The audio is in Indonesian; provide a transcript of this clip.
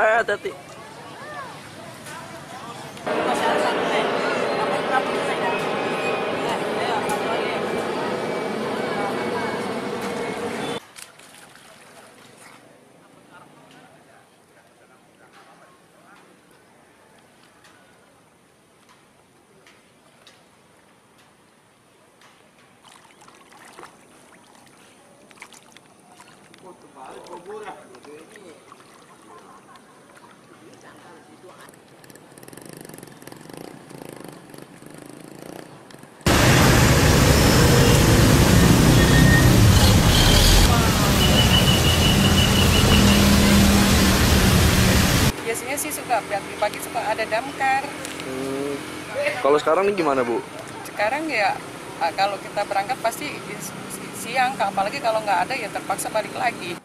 Hati-hati. Biasanya sih suka pagi suka ada damkar. Kalau sekarang ini gimana, Bu? Sekarang ya kalau kita berangkat pasti siang, apalagi kalau nggak ada ya terpaksa balik lagi.